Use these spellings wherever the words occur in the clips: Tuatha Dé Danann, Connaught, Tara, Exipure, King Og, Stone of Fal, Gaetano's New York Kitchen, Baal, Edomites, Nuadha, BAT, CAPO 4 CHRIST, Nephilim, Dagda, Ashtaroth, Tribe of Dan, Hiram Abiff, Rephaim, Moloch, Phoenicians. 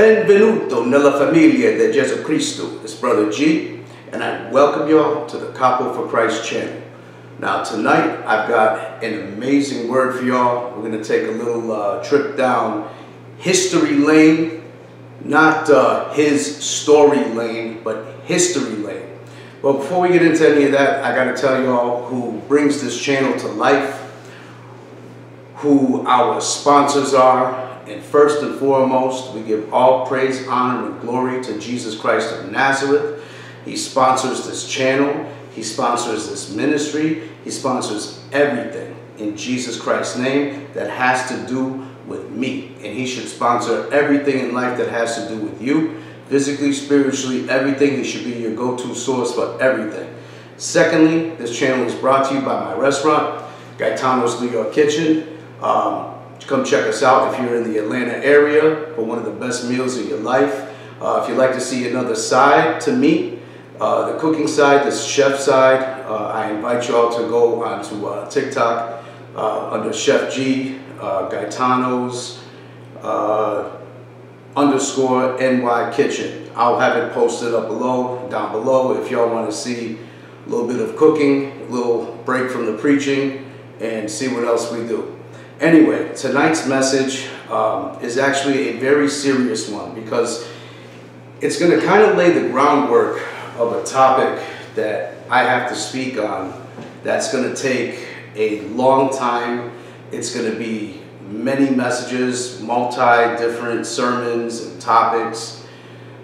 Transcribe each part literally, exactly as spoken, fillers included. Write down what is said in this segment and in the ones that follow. Benvenuto nella famiglia di Gesù Cristo. It's Brother G, and I welcome you all to the CAPO for Christ channel. Now tonight I've got an amazing word for y'all. We're going to take a little uh, trip down history lane, not uh, his story lane, but history lane. But before we get into any of that, I got to tell y'all who brings this channel to life, who our sponsors are, and first and foremost, we give all praise, honor, and glory to Jesus Christ of Nazareth. He sponsors this channel. He sponsors this ministry. He sponsors everything in Jesus Christ's name that has to do with me. And he should sponsor everything in life that has to do with you. Physically, spiritually, everything. He should be your go-to source for everything. Secondly, this channel is brought to you by my restaurant, Gaetano's New York Kitchen. Um, come check us out if you're in the Atlanta area for one of the best meals of your life. Uh, if you'd like to see another side to me, uh, the cooking side, the chef side, uh, I invite you all to go onto uh, TikTok uh, under Chef G, uh, Gaetano's uh, underscore N Y Kitchen. I'll have it posted up below, down below, if y'all want to see a little bit of cooking, a little break from the preaching, and see what else we do. Anyway, tonight's message um, is actually a very serious one because it's going to kind of lay the groundwork of a topic that I have to speak on that's going to take a long time. It's going to be many messages, multi-different sermons and topics.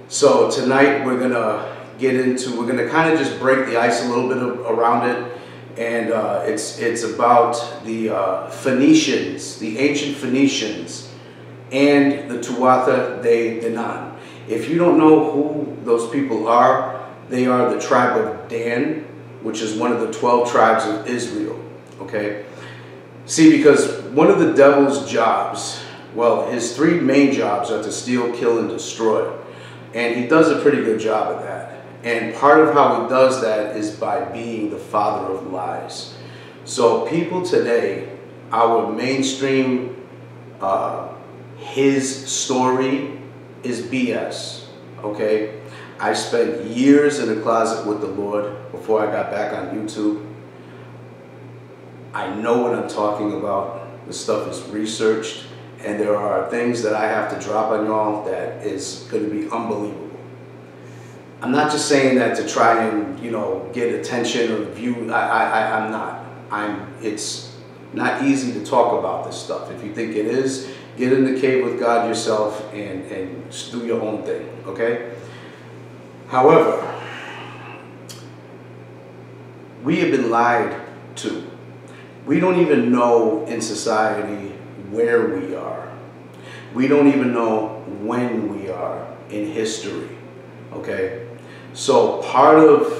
So tonight we're going to get into, we're going to kind of just break the ice a little bit of, around it. And uh, it's, it's about the uh, Phoenicians, the ancient Phoenicians, and the Tuatha Dé Danann. If you don't know who those people are, they are the tribe of Dan, which is one of the twelve tribes of Israel, okay? See, because one of the devil's jobs, well, his three main jobs are to steal, kill, and destroy. And he does a pretty good job of that. And part of how he does that is by being the father of lies. So people today, our mainstream, uh, his story is B S, okay? I spent years in the closet with the Lord before I got back on YouTube. I know what I'm talking about. This stuff is researched, and there are things that I have to drop on y'all that is going to be unbelievable. I'm not just saying that to try and, you know, get attention or view. I, I, I'm not. I'm. It's not easy to talk about this stuff. If you think it is, get in the cave with God yourself and, and just do your own thing, okay? However, we have been lied to. We don't even know in society where we are. We don't even know when we are in history. Okay, so part of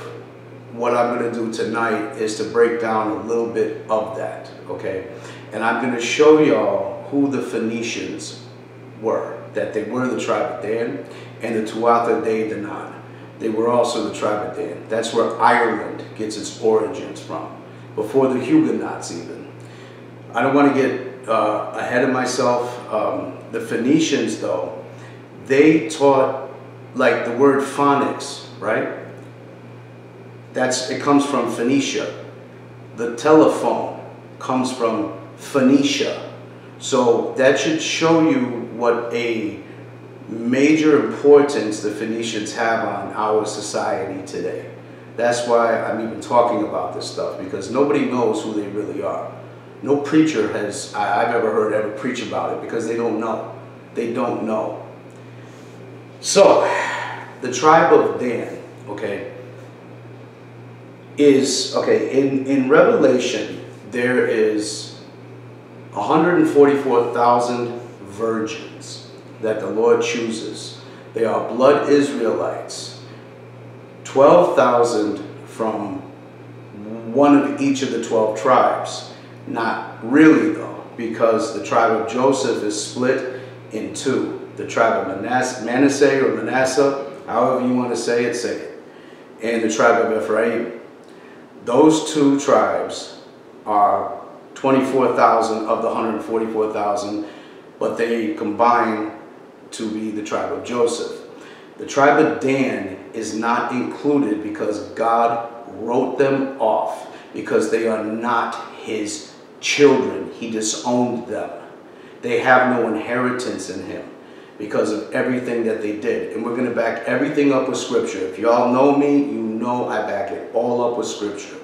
what I'm going to do tonight is to break down a little bit of that, okay? And I'm going to show y'all who the Phoenicians were, that they were the tribe of Dan and the Tuatha Dé Danann. They were also the tribe of Dan. That's where Ireland gets its origins from, before the Huguenots even. I don't want to get uh, ahead of myself. Um, the Phoenicians, though, they taught, like the word phonics, right? That's, it comes from Phoenicia. The telephone comes from Phoenicia. So that should show you what a major importance the Phoenicians have on our society today. That's why I'm even talking about this stuff, because nobody knows who they really are. No preacher has, I've ever heard ever preach about it, because they don't know. They don't know. So, the tribe of Dan, okay, is, okay, in, in Revelation, there is one hundred forty-four thousand virgins that the Lord chooses. They are blood Israelites, twelve thousand from one of each of the twelve tribes. Not really, though, because the tribe of Joseph is split in two. The tribe of Manasseh, Manasseh or Manasseh, however you want to say it, say it, and the tribe of Ephraim. Those two tribes are twenty-four thousand of the one hundred forty-four thousand, but they combine to be the tribe of Joseph. The tribe of Dan is not included because God wrote them off, because they are not his children. He disowned them. They have no inheritance in him because of everything that they did. And we're going to back everything up with scripture. If y'all know me, you know I back it all up with scripture.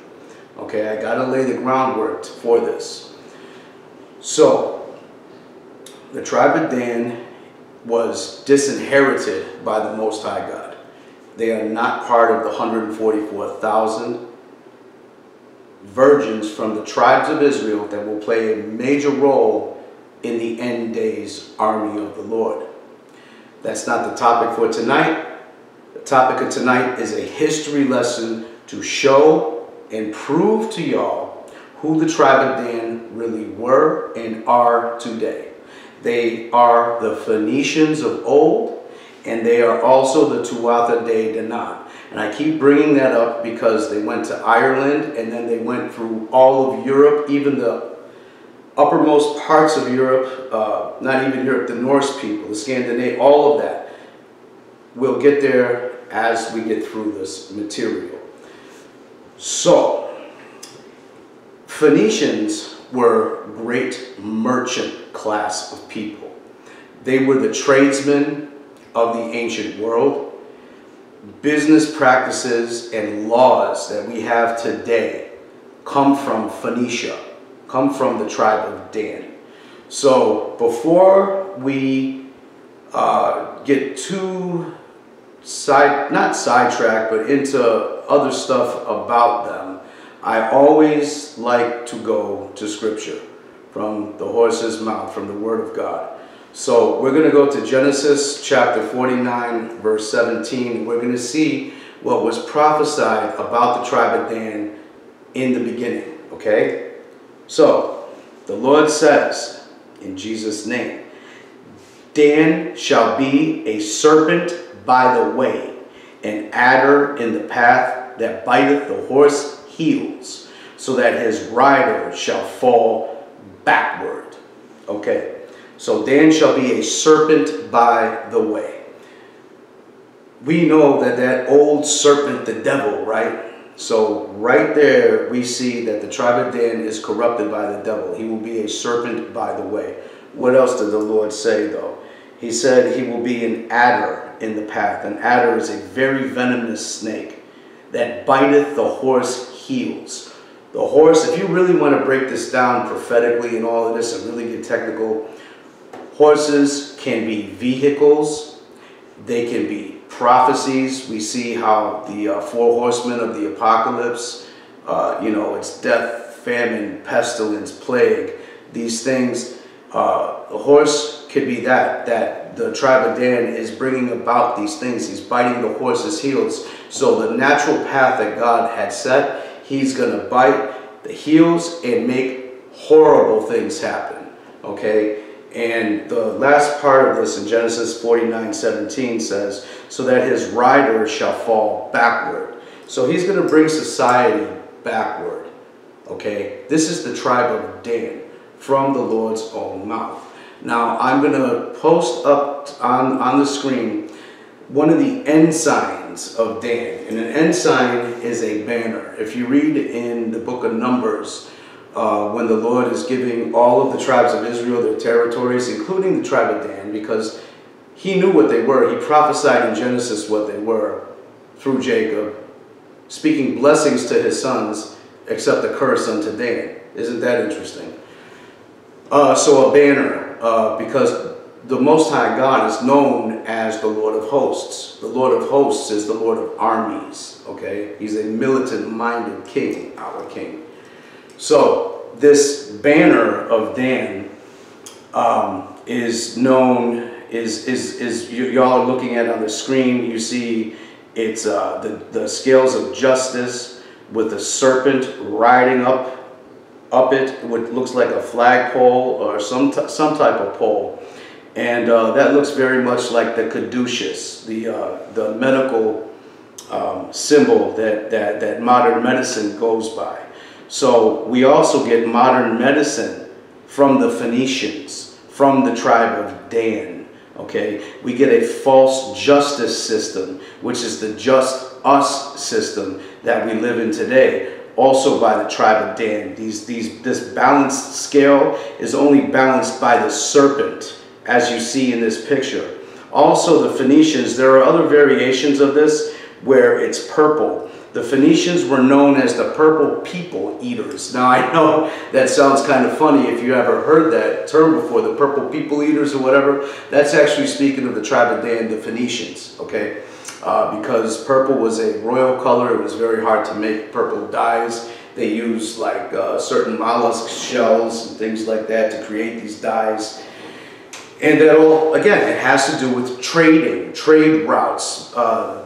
Okay, I got to lay the groundwork for this. So, the tribe of Dan was disinherited by the Most High God. They are not part of the one hundred forty-four thousand virgins from the tribes of Israel that will play a major role in the end days army of the Lord. That's not the topic for tonight. The topic of tonight is a history lesson to show and prove to y'all who the tribe of Dan really were and are today. They are the Phoenicians of old, and they are also the Tuatha Dé Danann. And I keep bringing that up because they went to Ireland, and then they went through all of Europe, even the uppermost parts of Europe, uh, not even Europe, the Norse people, the Scandinavian, all of that. We'll get there as we get through this material. So, Phoenicians were a great merchant class of people. They were the tradesmen of the ancient world. Business practices and laws that we have today come from Phoenicia, come from the tribe of Dan. So before we uh, get too side, not sidetracked, but into other stuff about them, I always like to go to scripture, from the horse's mouth, from the word of God. So we're going to go to Genesis chapter forty-nine, verse seventeen. We're going to see what was prophesied about the tribe of Dan in the beginning, okay? So, the Lord says, in Jesus' name, Dan shall be a serpent by the way, an adder in the path that biteth the horse heels, so that his rider shall fall backward, okay? So Dan shall be a serpent by the way. We know that that old serpent, the devil, right? So right there, we see that the tribe of Dan is corrupted by the devil. He will be a serpent by the way. What else did the Lord say, though? He said he will be an adder in the path. An adder is a very venomous snake that biteth the horse heels. The horse, if you really want to break this down prophetically and all of this and really get technical, horses can be vehicles, they can be prophecies. We see how the uh, four horsemen of the apocalypse, uh, you know, it's death, famine, pestilence, plague, these things. Uh, the horse could be that, that the tribe of Dan is bringing about these things. He's biting the horse's heels. So the natural path that God had set, he's going to bite the heels and make horrible things happen, okay? And the last part of this in Genesis forty-nine seventeen says, so that his rider shall fall backward. So he's going to bring society backward. Okay, this is the tribe of Dan from the Lord's own mouth. Now I'm going to post up on, on the screen one of the ensigns of Dan. And an ensign is a banner. If you read in the book of Numbers, Uh, when the Lord is giving all of the tribes of Israel their territories, including the tribe of Dan, because he knew what they were. He prophesied in Genesis what they were through Jacob, speaking blessings to his sons, except the curse unto Dan. Isn't that interesting? Uh, so a banner, uh, because the Most High God is known as the Lord of Hosts. The Lord of Hosts is the Lord of Armies, okay? He's a militant-minded king, our king. So this banner of Dan um, is known, is, is, is y'all are looking at on the screen, you see it's uh, the, the scales of justice with a serpent riding up up it, what looks like a flagpole or some, some type of pole. And uh, that looks very much like the caduceus, the, uh, the medical um, symbol that, that, that modern medicine goes by. So we also get modern medicine from the Phoenicians, from the tribe of Dan. Okay, we get a false justice system, which is the just us system that we live in today, also by the tribe of Dan. These, these, this balanced scale is only balanced by the serpent, as you see in this picture. Also the Phoenicians, there are other variations of this where it's purple. The Phoenicians were known as the purple people eaters. Now I know that sounds kind of funny if you ever heard that term before, the purple people eaters or whatever. That's actually speaking of the tribe of Dan, the Phoenicians, okay? Uh, because purple was a royal color. It was very hard to make purple dyes. They used like uh, certain mollusk shells and things like that to create these dyes. And that all, again, it has to do with trading, trade routes, uh,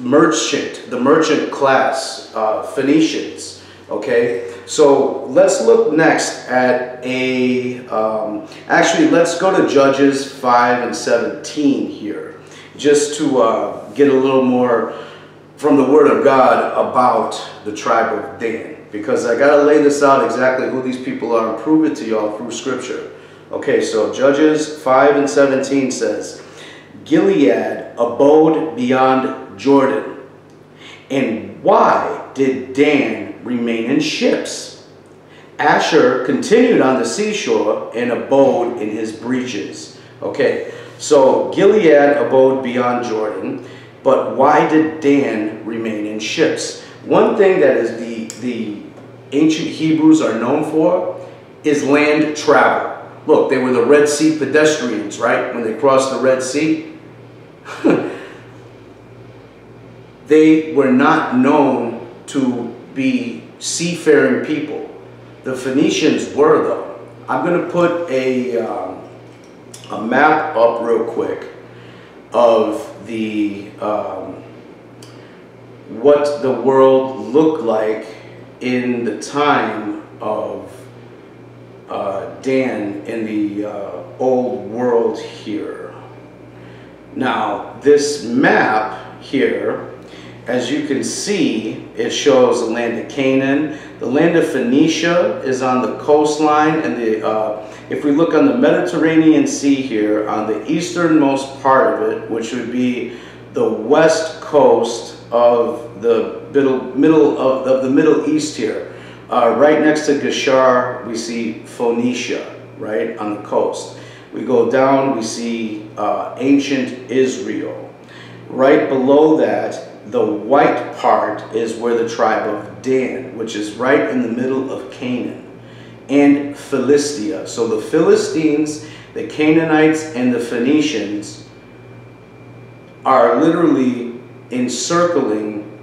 merchant, the merchant class, uh, Phoenicians, okay? So let's look next at a, um, actually let's go to Judges five and seventeen here, just to uh, get a little more from the Word of God about the tribe of Dan, because I gotta lay this out exactly who these people are and prove it to y'all through scripture. Okay, so Judges five and seventeen says, Gilead abode beyond Jordan, and why did Dan remain in ships? Asher continued on the seashore and abode in his breaches. Okay, so Gilead abode beyond Jordan, but why did Dan remain in ships? One thing that is the, the ancient Hebrews are known for is land travel. Look, they were the Red Sea pedestrians, right? When they crossed the Red Sea. They were not known to be seafaring people. The Phoenicians were, though. I'm going to put a, um, a map up real quick of the, um, what the world looked like in the time of uh, Dan in the uh, old world here. Now, this map here, as you can see, it shows the land of Canaan. The land of Phoenicia is on the coastline, and the, uh, if we look on the Mediterranean Sea here, on the easternmost part of it, which would be the west coast of the middle, middle of, of the Middle East here, uh, right next to Geshar, we see Phoenicia, right on the coast. We go down, we see uh, ancient Israel. Right below that, the white part is where the tribe of Dan, which is right in the middle of Canaan, and Philistia. So the Philistines, the Canaanites, and the Phoenicians are literally encircling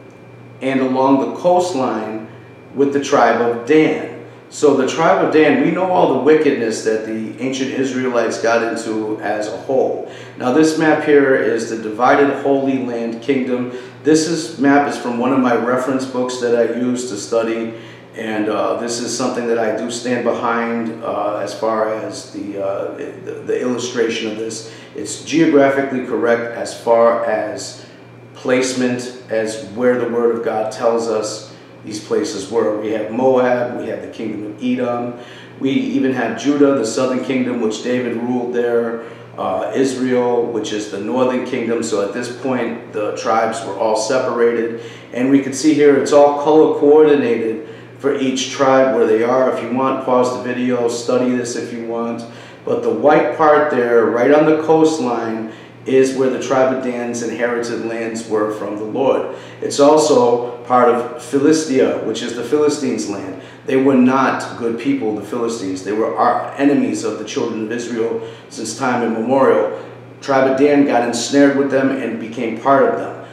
and along the coastline with the tribe of Dan. So the tribe of Dan, we know all the wickedness that the ancient Israelites got into as a whole. Now this map here is the divided Holy Land Kingdom. This is, map is from one of my reference books that I use to study, and uh, this is something that I do stand behind uh, as far as the, uh, the, the illustration of this. It's geographically correct as far as placement, as where the Word of God tells us these places were. We have Moab, we have the kingdom of Edom, we even have Judah, the southern kingdom, which David ruled there. Uh, Israel, which is the northern kingdom. So at this point, the tribes were all separated. And we can see here, it's all color coordinated for each tribe where they are. If you want, pause the video, study this if you want. But the white part there, right on the coastline, is where the tribe of Dan's inherited lands were from the Lord. It's also part of Philistia, which is the Philistines' land. They were not good people, the Philistines. They were our enemies of the children of Israel since time immemorial. Tribe of Dan got ensnared with them and became part of them.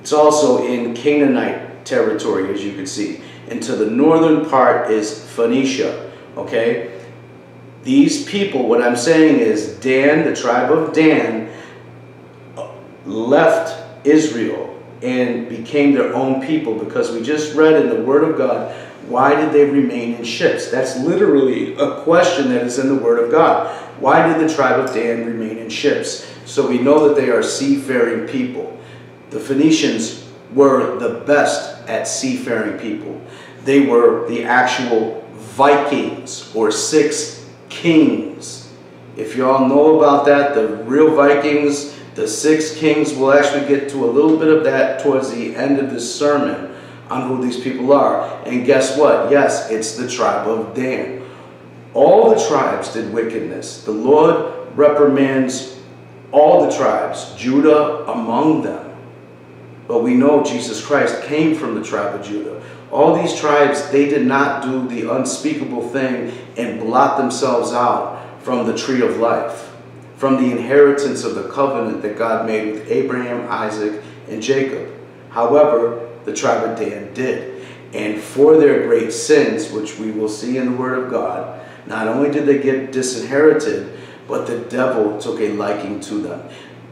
It's also in Canaanite territory, as you can see. And to the northern part is Phoenicia, okay? These people, what I'm saying is Dan, the tribe of Dan, left Israel and became their own people, because we just read in the Word of God, why did they remain in ships? That's literally a question that is in the Word of God. Why did the tribe of Dan remain in ships? So we know that they are seafaring people. The Phoenicians were the best at seafaring people. They were the actual Vikings or six kings If y'all know about that, the real Vikings, the six kings, we'll actually get to a little bit of that towards the end of this sermon on who these people are. And guess what? Yes, it's the tribe of Dan. All the tribes did wickedness. The Lord reprimands all the tribes, Judah among them. But we know Jesus Christ came from the tribe of Judah. All these tribes, they did not do the unspeakable thing and blot themselves out from the tree of life, from the inheritance of the covenant that God made with Abraham, Isaac, and Jacob. However, the tribe of Dan did. And for their great sins, which we will see in the Word of God, not only did they get disinherited, but the devil took a liking to them.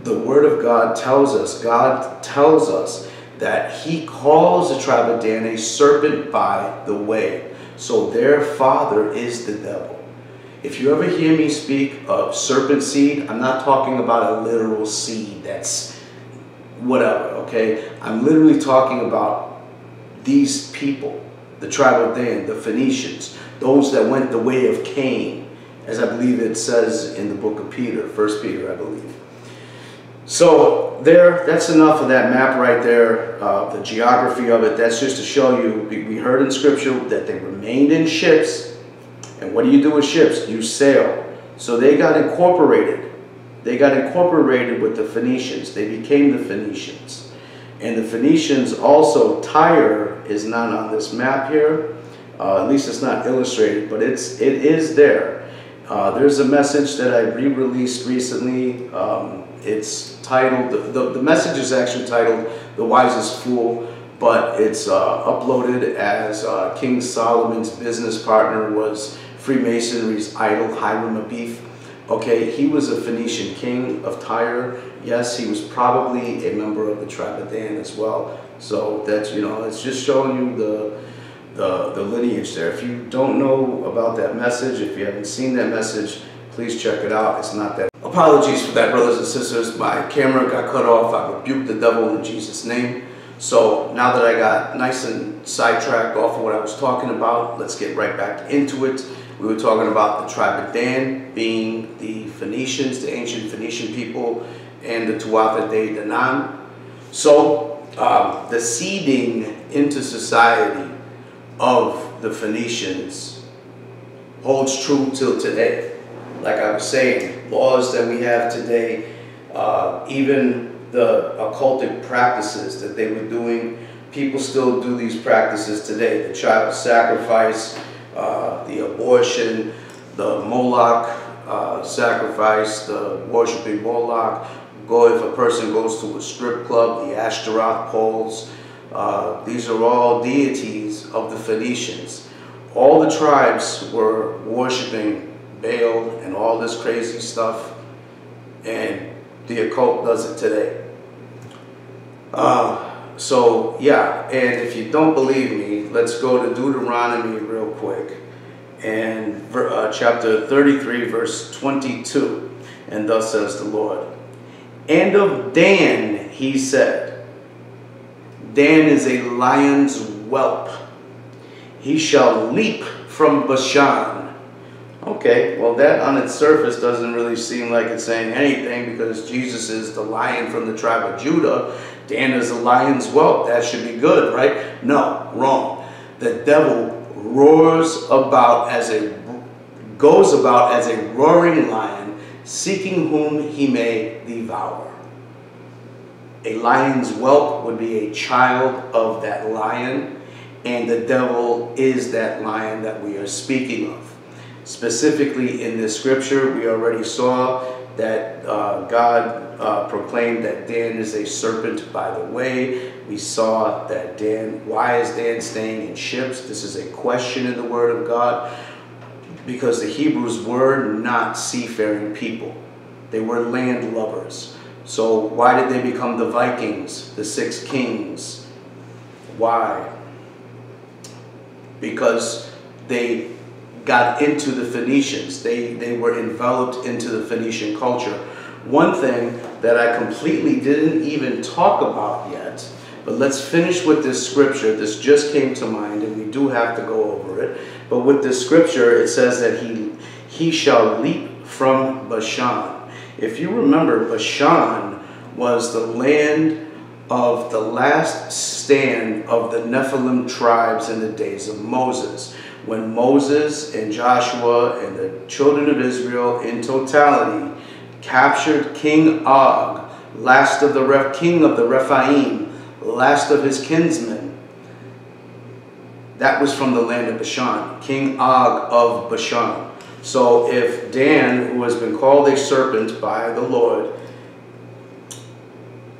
The Word of God tells us, God tells us that He calls the tribe of Dan a serpent by the way. So their father is the devil. If you ever hear me speak of serpent seed, I'm not talking about a literal seed that's whatever, okay? I'm literally talking about these people, the tribe of Dan, the Phoenicians, those that went the way of Cain, as I believe it says in the book of Peter, First Peter, I believe. So there, that's enough of that map right there, uh, the geography of it. That's just to show you, we heard in scripture that they remained in ships. And what do you do with ships? You sail. So they got incorporated. They got incorporated with the Phoenicians. They became the Phoenicians. And the Phoenicians also, Tyre is not on this map here. Uh, at least it's not illustrated, but it's, it is there. Uh, there's a message that I re-released recently. Um, It's titled, the, the, the message is actually titled The Wisest Fool, but it's uh, uploaded as uh, King Solomon's business partner was Freemasonry's idol, Hiram Abiff. Okay, he was a Phoenician king of Tyre. Yes, he was probably a member of the tribe of Dan as well. So that's, you know, it's just showing you the, the, the lineage there. If you don't know about that message, if you haven't seen that message, please check it out. It's not that. Apologies for that, brothers and sisters. My camera got cut off. I rebuked the devil in Jesus' name. So now that I got nice and sidetracked off of what I was talking about, let's get right back into it. We were talking about the tribe of Dan being the Phoenicians, the ancient Phoenician people, and the Tuatha Dé Danann. So um, the seeding into society of the Phoenicians holds true till today. Like I was saying, laws that we have today, uh, even the occultic practices that they were doing, people still do these practices today. The child sacrifice, uh, the abortion, the Moloch uh, sacrifice, the worshiping Moloch. Go if a person goes to a strip club, the Ashtaroth poles. Uh, these are all deities of the Phoenicians. All the tribes were worshiping Baal and all this crazy stuff, and the occult does it today. Uh, so yeah, and if you don't believe me, let's go to Deuteronomy real quick, and uh, chapter thirty-three, verse twenty-two, and thus says the Lord, and of Dan he said, Dan is a lion's whelp. He shall leap from Bashan. Okay, well that on its surface doesn't really seem like it's saying anything, because Jesus is the lion from the tribe of Judah. Dan is the lion's whelp. That should be good, right? No, wrong. The devil roars about as a, goes about as a roaring lion, seeking whom he may devour. A lion's whelp would be a child of that lion, and the devil is that lion that we are speaking of. Specifically in this scripture, we already saw that uh, God uh, proclaimed that Dan is a serpent by the way. We saw that Dan, why is Dan staying in ships? This is a question in the Word of God, because the Hebrews were not seafaring people. They were land lubbers. So why did they become the Vikings, the six kings? Why? Because they got into the Phoenicians. They, they were enveloped into the Phoenician culture. One thing that I completely didn't even talk about yet, but let's finish with this scripture. This just came to mind, and we do have to go over it. But with this scripture, it says that he, he shall leap from Bashan. If you remember, Bashan was the land of the last stand of the Nephilim tribes in the days of Moses. When Moses and Joshua and the children of Israel in totality captured King Og, last of the Re king of the Rephaim, last of his kinsmen, that was from the land of Bashan, King Og of Bashan. So if Dan, who has been called a serpent by the Lord,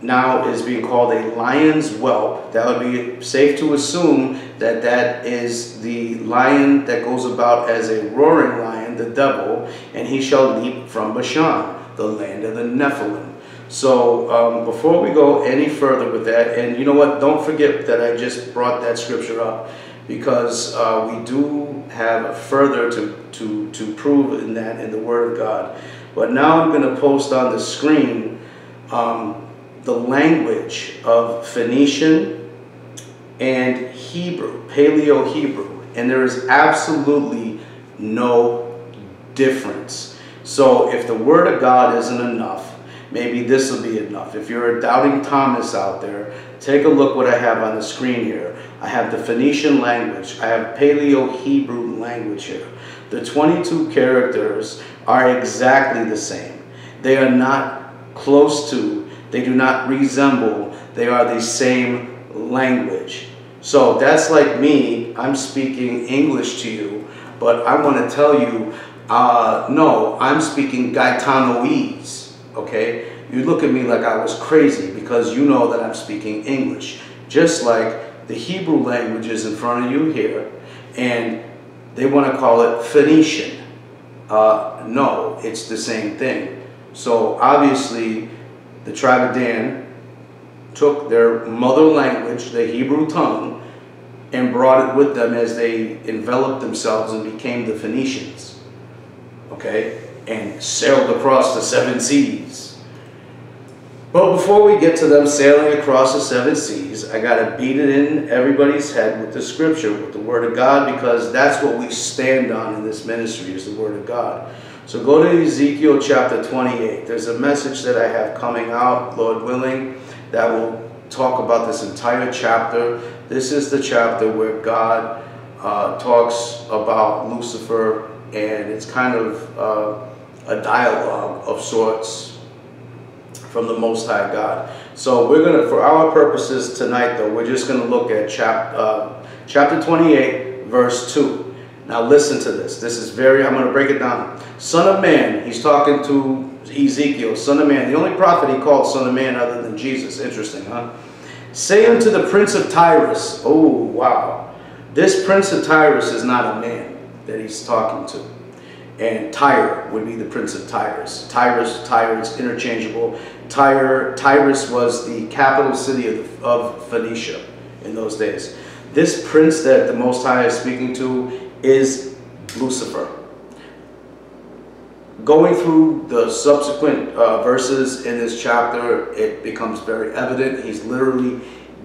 now is being called a lion's whelp, that would be safe to assume that that is the lion that goes about as a roaring lion, the devil, and he shall leap from Bashan, the land of the Nephilim. So um, before we go any further with that, and you know what, don't forget that I just brought that scripture up, because uh, we do have further to, to, to prove in that in the Word of God. But now I'm going to post on the screen um, the language of Phoenician and Hebrew, Paleo-Hebrew, and there is absolutely no difference. So if the Word of God isn't enough, maybe this will be enough. If you're a doubting Thomas out there, take a look what I have on the screen here. I have the Phoenician language. I have Paleo-Hebrew language here. The twenty-two characters are exactly the same. They are not close to, they do not resemble, they are the same language. So that's like me, I'm speaking English to you, but I want to tell you, uh, no, I'm speaking Gaetanoese, okay? You look at me like I was crazy because you know that I'm speaking English. Just like the Hebrew language is in front of you here, and they want to call it Phoenician. Uh, no, it's the same thing. So obviously, the tribe of Dan took their mother language, the Hebrew tongue, and brought it with them as they enveloped themselves and became the Phoenicians, okay, and sailed across the seven seas. But before we get to them sailing across the seven seas, I got to beat it in everybody's head with the scripture, with the Word of God, because that's what we stand on in this ministry, is the Word of God. So go to Ezekiel chapter twenty-eight. There's a message that I have coming out, Lord willing, that will talk about this entire chapter. This is the chapter where God uh, talks about Lucifer, and it's kind of uh, a dialogue of sorts from the Most High God. So we're going to, for our purposes tonight though, we're just going to look at chap uh, chapter twenty-eight, verse two. Now listen to this. This is very, I'm going to break it down. Son of man, he's talking to Ezekiel, son of man, the only prophet he called son of man other than Jesus. Interesting, huh? Say unto the prince of Tyrus, oh wow, this prince of Tyrus is not a man that he's talking to. And Tyre would be the prince of Tyrus. Tyrus, Tyrus, interchangeable. Tyre, Tyrus was the capital city of, the, of Phoenicia in those days. This prince that the Most High is speaking to is Lucifer. Going through the subsequent uh, verses in this chapter, it becomes very evident. He's literally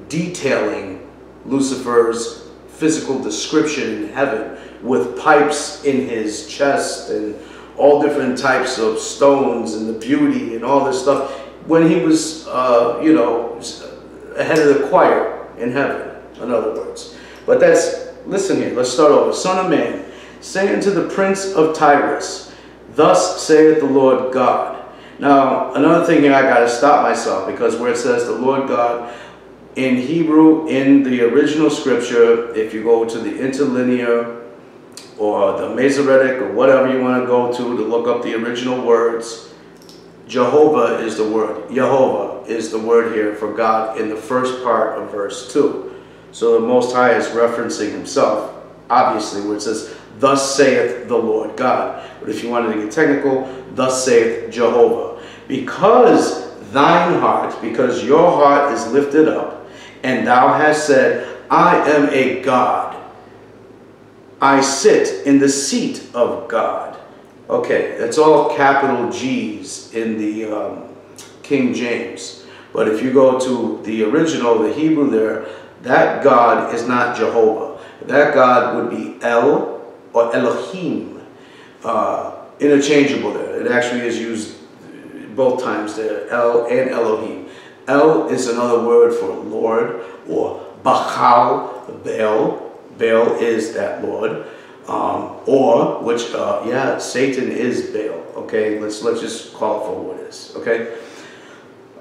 detailing Lucifer's physical description in heaven with pipes in his chest and all different types of stones and the beauty and all this stuff when he was, uh, you know, ahead of the choir in heaven, in other words. But that's, listen here, let's start over. Son of man, say unto the prince of Tyrus, thus saith the Lord God. Now, another thing here, I got to stop myself, because where it says the Lord God, in Hebrew, in the original scripture, if you go to the interlinear or the Masoretic or whatever you want to go to to look up the original words, Jehovah is the word. Jehovah is the word here for God in the first part of verse two. So the Most High is referencing himself, obviously, where it says, thus saith the Lord God. But if you wanted to get technical, thus saith Jehovah. Because thine heart, because your heart is lifted up, and thou hast said, I am a God. I sit in the seat of God. Okay, that's all capital G's in the um, King James. But if you go to the original, the Hebrew there, that God is not Jehovah. That God would be El or Elohim. Uh, interchangeable there. It actually is used both times there, El and Elohim. El is another word for Lord, or Bachal, Baal. Baal is that Lord. Um, or, which, uh, yeah, Satan is Baal, okay? Let's, let's just call it for what it is, okay?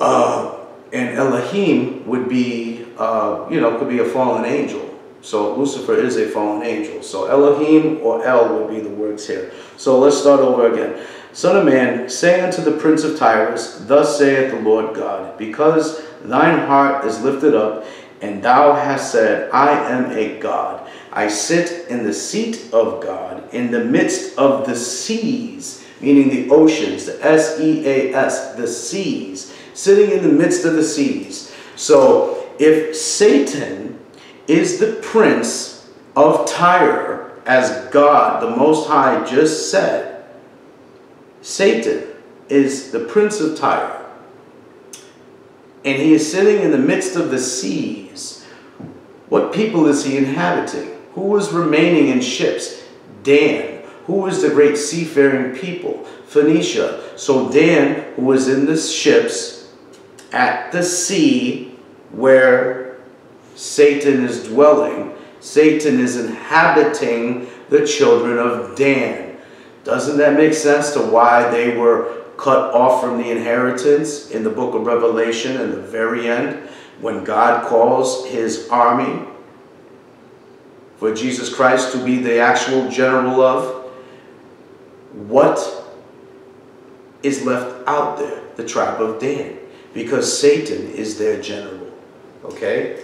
Uh, and Elohim would be, uh, you know, could be a fallen angel. So Lucifer is a fallen angel. So Elohim or El would be the words here. So let's start over again. Son of man, say unto the prince of Tyrus, thus saith the Lord God, because thine heart is lifted up, and thou hast said, I am a God. I sit in the seat of God, in the midst of the seas, meaning the oceans, the S E A S, the seas, sitting in the midst of the seas. So if Satan is the prince of Tyre, as God, the Most High, just said, Satan is the prince of Tyre, and he is sitting in the midst of the seas. What people is he inhabiting? Who is remaining in ships? Dan. Who is the great seafaring people? Phoenicia. So Dan, who was in the ships at the sea where Satan is dwelling, Satan is inhabiting the children of Dan. Doesn't that make sense to why they were cut off from the inheritance in the book of Revelation in the very end, when God calls his army for Jesus Christ to be the actual general of? What is left out there? The tribe of Dan, because Satan is their general. Okay?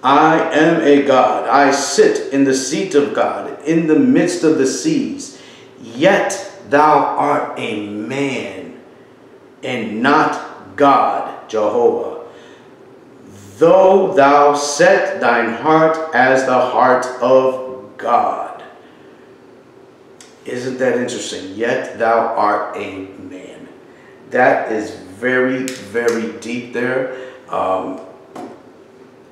I am a God. I sit in the seat of God, in the midst of the seas. Yet thou art a man, and not God, Jehovah, though thou set thine heart as the heart of God. Isn't that interesting? Yet thou art a man. That is very, very deep there. Um,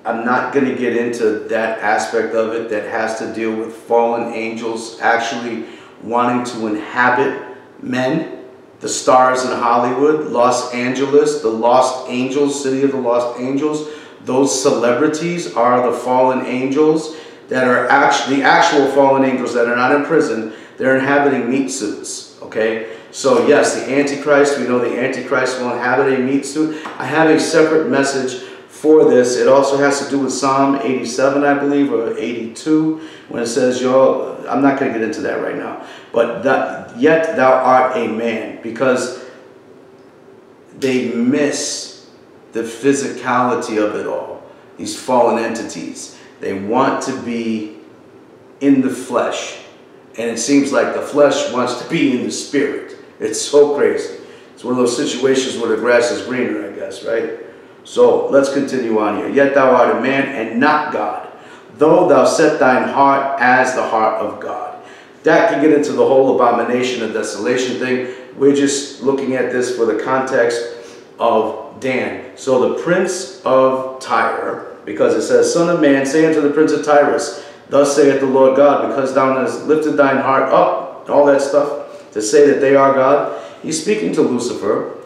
I'm not going to get into that aspect of it that has to deal with fallen angels actually wanting to inhabit men, the stars in Hollywood, Los Angeles, the Lost Angels, City of the Lost Angels. Those celebrities are the fallen angels that are actually the actual fallen angels that are not in prison. They're inhabiting meat suits. Okay, so yes, the Antichrist, we know the Antichrist will inhabit a meat suit. I have a separate message for this. It also has to do with Psalm eighty-seven, I believe, or eighty-two, when it says, y'all, I'm not going to get into that right now, but that, yet thou art a man, because they miss the physicality of it all. These fallen entities, they want to be in the flesh, and it seems like the flesh wants to be in the spirit. It's so crazy. It's one of those situations where the grass is greener, I guess, right? So let's continue on here. Yet thou art a man and not God, though thou set thine heart as the heart of God. That can get into the whole abomination and desolation thing. We're just looking at this for the context of Dan. So the prince of Tyre, because it says, Son of man, say unto the prince of Tyrus, thus saith the Lord God, because thou hast lifted thine heart up, all that stuff, to say that they are God. He's speaking to Lucifer.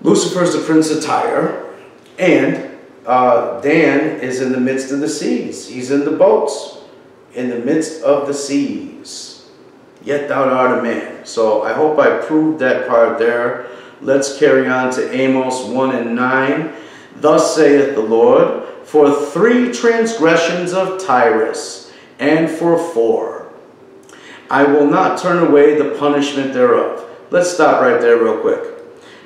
Lucifer is the prince of Tyre. And uh, Dan is in the midst of the seas. He's in the boats, in the midst of the seas. Yet thou art a man. So I hope I proved that part there. Let's carry on to Amos one and nine. Thus saith the Lord, for three transgressions of Tyrus, and for four, I will not turn away the punishment thereof. Let's stop right there real quick.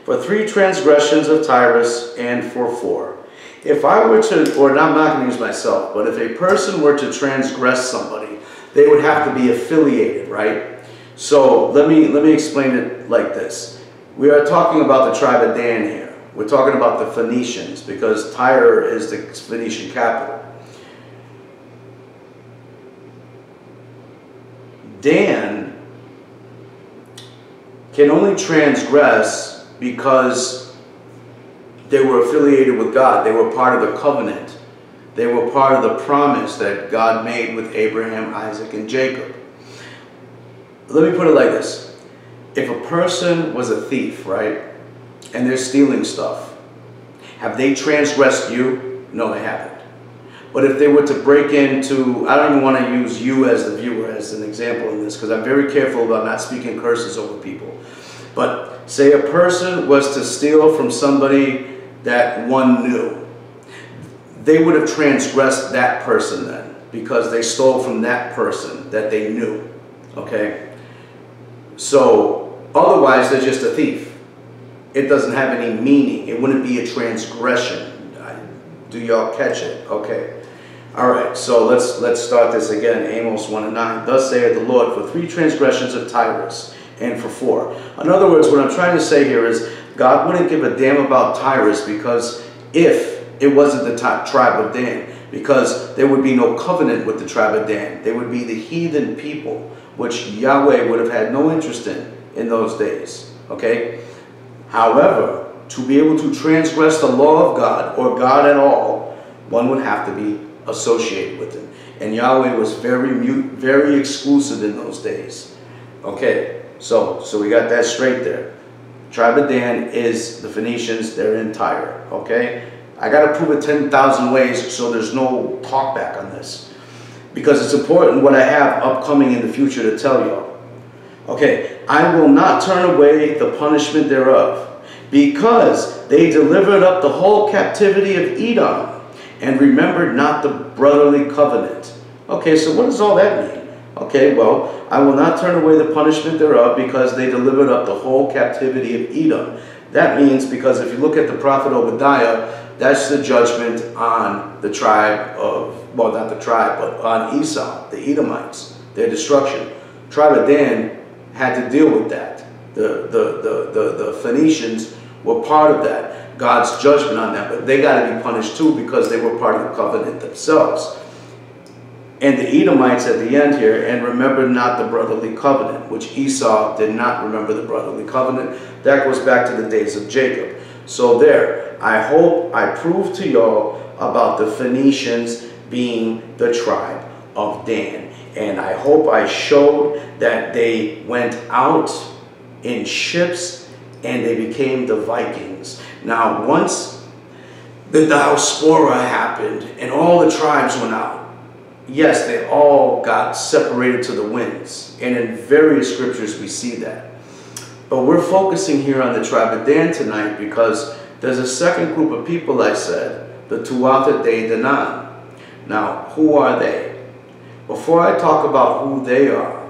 For three transgressions of Tyrus, and for four. If I were to, or I'm not going to use myself, but if a person were to transgress somebody, they would have to be affiliated, right? So let me, let me explain it like this. We are talking about the tribe of Dan here. We're talking about the Phoenicians, because Tyre is the Phoenician capital. Dan can only transgress because they were affiliated with God. They were part of the covenant. They were part of the promise that God made with Abraham, Isaac, and Jacob. let me put it like this. If a person was a thief, right, and they're stealing stuff, have they transgressed you? No, they haven't. But if they were to break into, I don't even want to use you as the viewer as an example in this, because I'm very careful about not speaking curses over people. But say a person was to steal from somebody that one knew, they would have transgressed that person then, because they stole from that person that they knew, okay? So otherwise they're just a thief. It doesn't have any meaning. It wouldn't be a transgression. I, do y'all catch it? Okay. All right, so let's, let's start this again. Amos one and nine. Thus saith the Lord, for three transgressions of Tyrus, and for four. In other words, what I'm trying to say here is God wouldn't give a damn about Tyrus, because if it wasn't the tribe of Dan, because there would be no covenant with the tribe of Dan. They would be the heathen people, which Yahweh would have had no interest in in those days. Okay? However, to be able to transgress the law of God, or God at all, one would have to be associated with him. And Yahweh was very mute, very exclusive in those days. Okay? So, so we got that straight there. Tribe of Dan is the Phoenicians, they're in Tyre, okay? I got to prove it ten thousand ways, so there's no talk back on this, because it's important what I have upcoming in the future to tell y'all. Okay, I will not turn away the punishment thereof, because they delivered up the whole captivity of Edom and remembered not the brotherly covenant. Okay, so what does all that mean? Okay, well, I will not turn away the punishment thereof, because they delivered up the whole captivity of Edom. That means, because if you look at the prophet Obadiah, that's the judgment on the tribe of, well, not the tribe, but on Esau, the Edomites, their destruction. Tribe of Dan had to deal with that. The, the, the, the, the Phoenicians were part of that, God's judgment on that, but they got to be punished too, because they were part of the covenant themselves. And the Edomites at the end here, and remember not the brotherly covenant, which Esau did not remember the brotherly covenant. That goes back to the days of Jacob. So there, I hope I proved to y'all about the Phoenicians being the tribe of Dan. And I hope I showed that they went out in ships and they became the Vikings. Now, once the diaspora happened and all the tribes went out, yes, they all got separated to the winds, and in various scriptures we see that. But we're focusing here on the tribe of Dan tonight, because there's a second group of people, I said, the Tuatha Dé Danann. Now, who are they? Before I talk about who they are,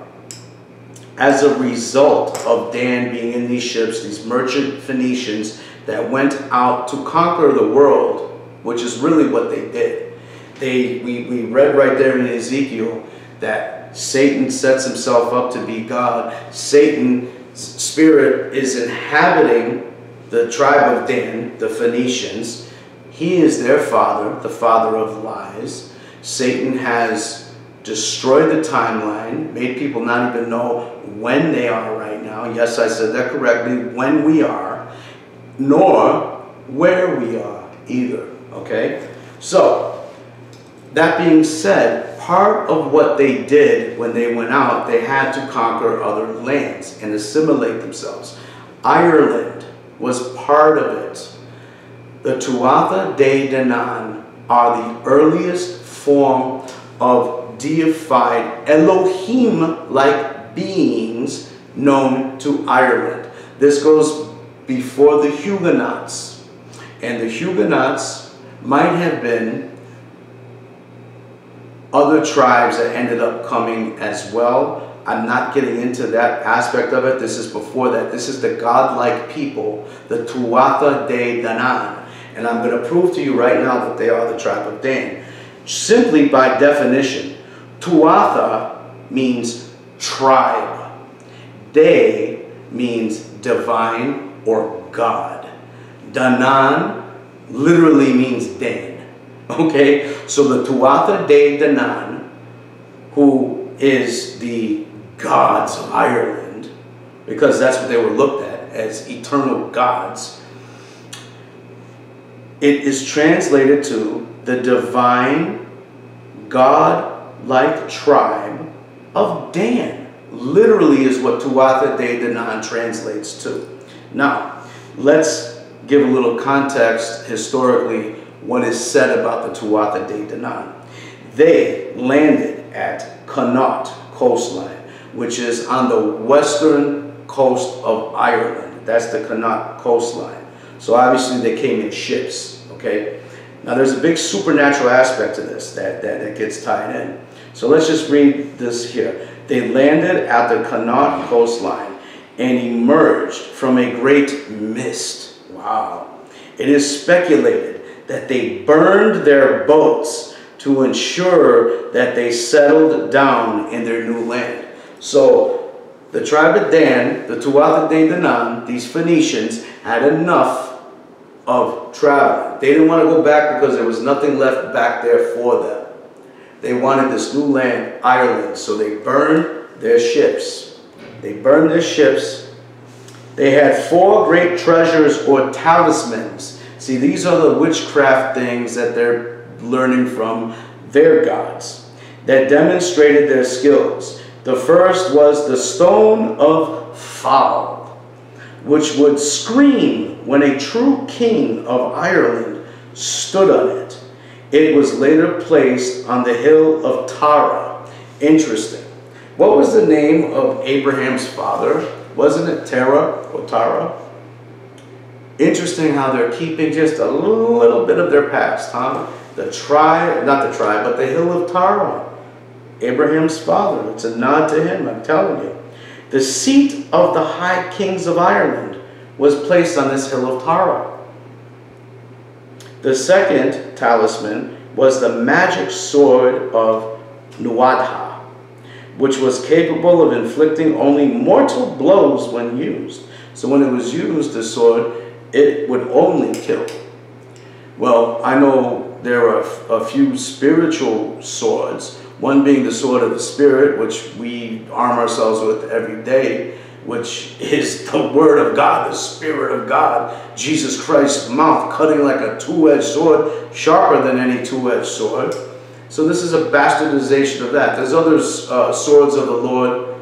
as a result of Dan being in these ships, these merchant Phoenicians that went out to conquer the world, which is really what they did. They, we, we read right there in Ezekiel that Satan sets himself up to be God. Satan's spirit is inhabiting the tribe of Dan, the Phoenicians. He is their father, the father of lies. Satan has destroyed the timeline, made people not even know when they are right now. Yes, I said that correctly, when we are, nor where we are either. Okay? So, that being said, part of what they did when they went out, they had to conquer other lands and assimilate themselves. Ireland was part of it. The Tuatha Dé Danann are the earliest form of deified Elohim-like beings known to Ireland. This goes before the Huguenots. And the Huguenots might have been other tribes that ended up coming as well. I'm not getting into that aspect of it. This is before that. This is the godlike people, the Tuatha Dé Danann. And I'm going to prove to you right now that they are the tribe of Dan. Simply by definition, Tuatha means tribe. Dé means divine or God. Danann literally means Dan. Okay, so the Tuatha Dé Danann, who is the gods of Ireland, because that's what they were looked at as, eternal gods, it is translated to the divine, God-like tribe of Dan, literally is what Tuatha Dé Danann translates to. Now, let's give a little context historically what is said about the Tuatha Dé Danann. They landed at Connaught coastline, which is on the western coast of Ireland. That's the Connaught coastline. So obviously they came in ships, okay? Now there's a big supernatural aspect to this that, that, that gets tied in. So let's just read this here. They landed at the Connaught coastline and emerged from a great mist. Wow. It is speculated that they burned their boats to ensure that they settled down in their new land. So the tribe of Dan, the Tuatha Dé Danann, these Phoenicians had enough of traveling. They didn't want to go back because there was nothing left back there for them. They wanted this new land, Ireland, so they burned their ships. They burned their ships. They had four great treasures or talismans. See, these are the witchcraft things that they're learning from their gods that demonstrated their skills. The first was the Stone of Fal, which would scream when a true king of Ireland stood on it. It was later placed on the hill of Tara. Interesting. What was the name of Abraham's father? Wasn't it Tara or Tara? Interesting how they're keeping just a little bit of their past, huh? The tribe, not the tribe, but the hill of Tara. Abraham's father. It's a nod to him, I'm telling you. The seat of the high kings of Ireland was placed on this hill of Tara. The second talisman was the magic sword of Nuadha, which was capable of inflicting only mortal blows when used. So when it was used, the sword, it would only kill. Well, I know there are a few spiritual swords, one being the sword of the spirit, which we arm ourselves with every day, which is the word of God, the spirit of God, Jesus Christ's mouth, cutting like a two-edged sword, sharper than any two-edged sword. So this is a bastardization of that. There's other uh, swords of the Lord,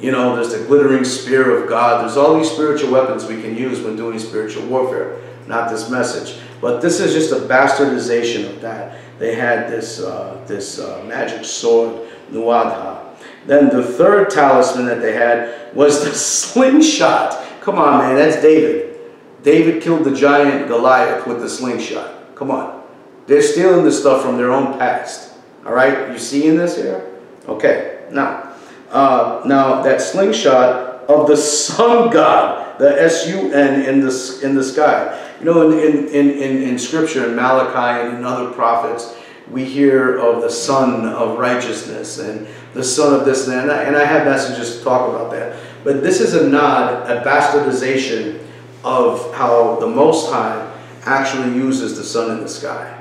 you know, there's the glittering spear of God. There's all these spiritual weapons we can use when doing spiritual warfare, not this message. But this is just a bastardization of that. They had this, uh, this uh, magic sword, Nuadha. Then the third talisman that they had was the slingshot. Come on, man, that's David. David killed the giant Goliath with the slingshot. Come on. They're stealing this stuff from their own past. All right? You seeing this here? Okay. Now, uh, now that slingshot of the sun god, the S U N in the, in the sky. You know, in, in, in, in Scripture, in Malachi and in other prophets, we hear of the Son of Righteousness and the Son of this and that. And I have messages to talk about that. But this is a nod, a bastardization of how the Most High actually uses the sun in the sky.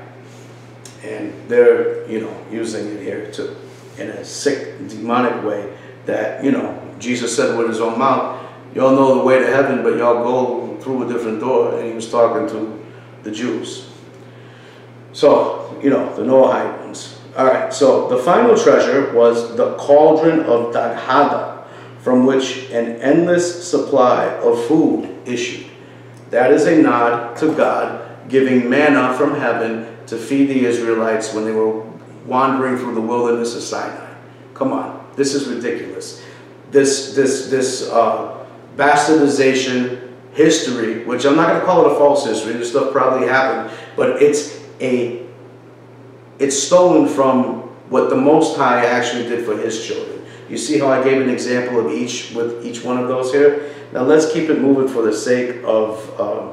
And they're, you know, using it here too in a sick, demonic way that, you know, Jesus said with his own mouth, y'all know the way to heaven, but y'all go through a different door. And he was talking to the Jews. So, you know, the Noahide ones. All right, so the final treasure was the cauldron of Dagda, from which an endless supply of food issued. That is a nod to God giving manna from heaven to feed the Israelites when they were wandering through the wilderness of Sinai. Come on, this is ridiculous. This, this, this uh, bastardization history, which I'm not going to call it a false history, this stuff probably happened, but it's a It's stolen from what the Most High actually did for his children. You see how I gave an example of each with each one of those here? Now let's keep it moving for the sake of, um,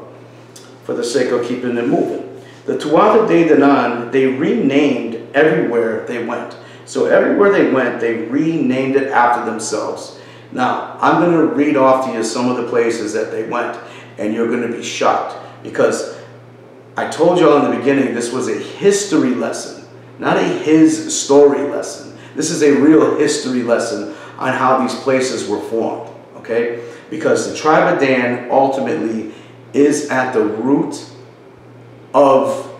for the sake of keeping it moving. The Tuatha Dé Danann, they renamed everywhere they went. So everywhere they went, they renamed it after themselves. Now, I'm going to read off to you some of the places that they went, and you're going to be shocked because I told you all in the beginning, this was a history lesson, not a his story lesson. This is a real history lesson on how these places were formed, okay? Because the tribe of Dan ultimately is at the root of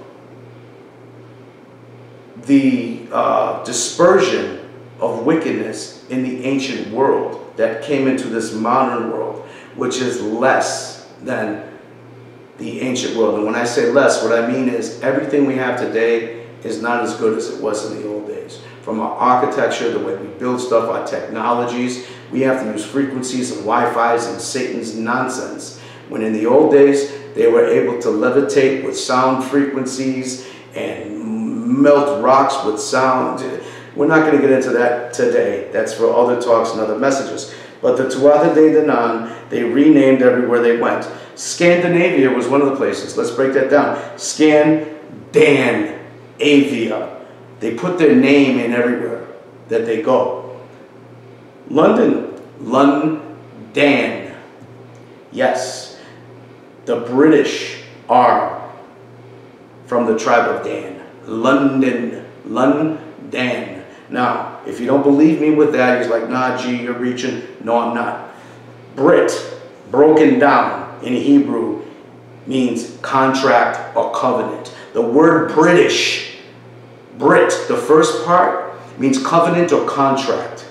the uh, dispersion of wickedness in the ancient world. that came into this modern world, which is less than the ancient world. And when I say less, what I mean is everything we have today is not as good as it was in the old days. From our architecture, the way we build stuff, our technologies, we have to use frequencies and Wi-Fi's and Satan's nonsense. When in the old days, they were able to levitate with sound frequencies and melt rocks with sound. We're not going to get into that today. That's for other talks and other messages. But the Tuatha Dé Danann, they renamed everywhere they went. Scandinavia was one of the places. Let's break that down. Scan-Dan-avia. They put their name in everywhere that they go. London. Lun-Dan. Yes. The British are from the tribe of Dan. London. Lun-Dan. Now, if you don't believe me with that, he's like, nah, gee, you're reaching. No, I'm not. Brit, broken down in Hebrew, means contract or covenant. The word British, Brit, the first part means covenant or contract.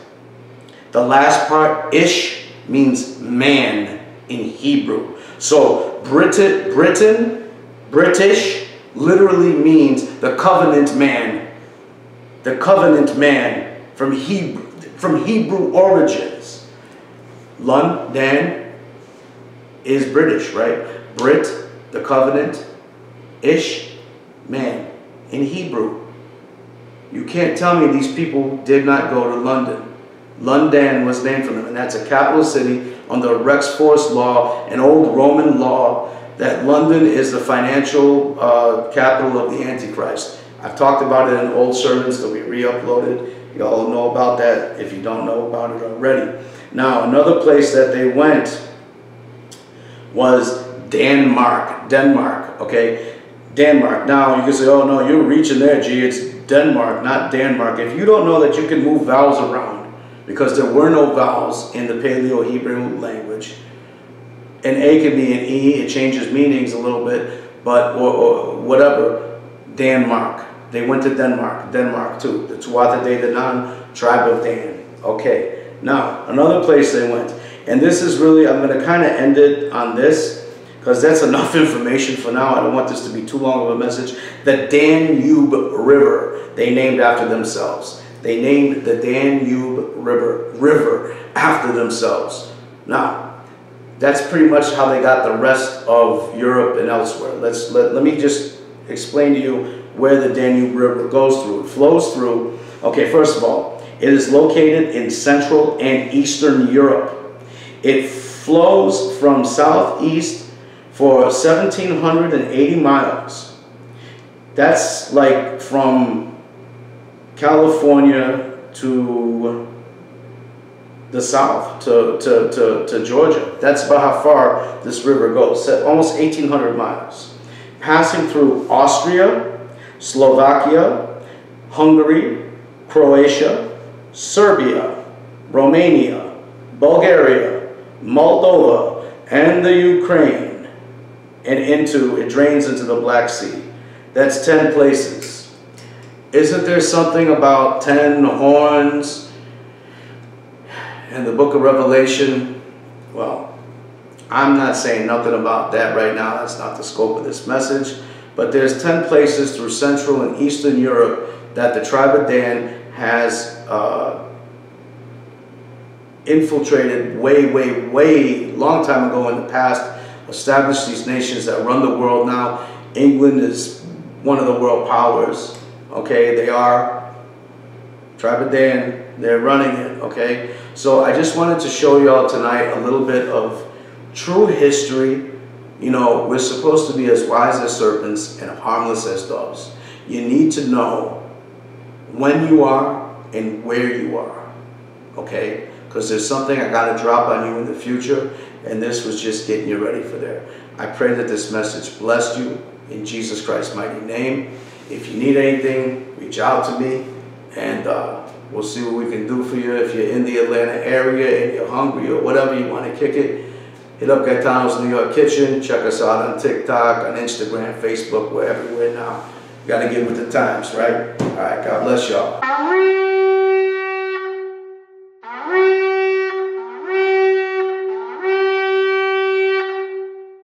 The last part, ish, means man in Hebrew. So Brit- Britain, British, literally means the covenant man. The covenant man from Hebrew, from Hebrew origins. Lun-Dan is British, right? Brit, the covenant, ish, man, in Hebrew. You can't tell me these people did not go to London. Lun-Dan was named for them, and that's a capital city under Rex Force law, an old Roman law, that London is the financial uh, capital of the Antichrist. I've talked about it in old sermons that we re-uploaded. You all know about that if you don't know about it already. Now, another place that they went was Denmark. Denmark, okay? Denmark. Now, you can say, oh, no, you're reaching there, gee. It's Denmark, not Denmark. If you don't know that you can move vowels around, because there were no vowels in the Paleo-Hebrew language. An A can be an E. It changes meanings a little bit, but or, or whatever. Denmark. They went to Denmark, Denmark too. The Tuatha Dé Danann, tribe of Dan. Okay, now another place they went. And this is really, I'm going to kind of end it on this because that's enough information for now. I don't want this to be too long of a message. The Danube River, they named after themselves. They named the Danube River, river after themselves. Now, that's pretty much how they got the rest of Europe and elsewhere. Let's, let, let me just explain to you where the Danube River goes through. It flows through. Okay, first of all, it is located in Central and Eastern Europe. It flows from southeast for one thousand seven hundred eighty miles. That's like from California to the south, to, to, to, to Georgia. That's about how far this river goes, almost eighteen hundred miles. Passing through Austria, Slovakia, Hungary, Croatia, Serbia, Romania, Bulgaria, Moldova, and the Ukraine, and into, it drains into the Black Sea. That's ten places. Isn't there something about ten horns in the book of Revelation? Well, I'm not saying nothing about that right now. That's not the scope of this message. But there's ten places through Central and Eastern Europe that the tribe of Dan has uh, infiltrated way, way, way long time ago in the past, established these nations that run the world now. England is one of the world powers. Okay, they are. Tribe of Dan, they're running it. Okay, so I just wanted to show y'all tonight a little bit of true history. You know, we're supposed to be as wise as serpents and harmless as doves. You need to know when you are and where you are, okay? Because there's something I got to drop on you in the future, and this was just getting you ready for there. I pray that this message blessed you in Jesus Christ's mighty name. If you need anything, reach out to me, and uh, we'll see what we can do for you. If you're in the Atlanta area and you're hungry or whatever, you want to kick it, hit up Gaetano's New York Kitchen. Check us out on TikTok, on Instagram, Facebook. We're everywhere now. Got to get with the times, right? All right, God bless y'all.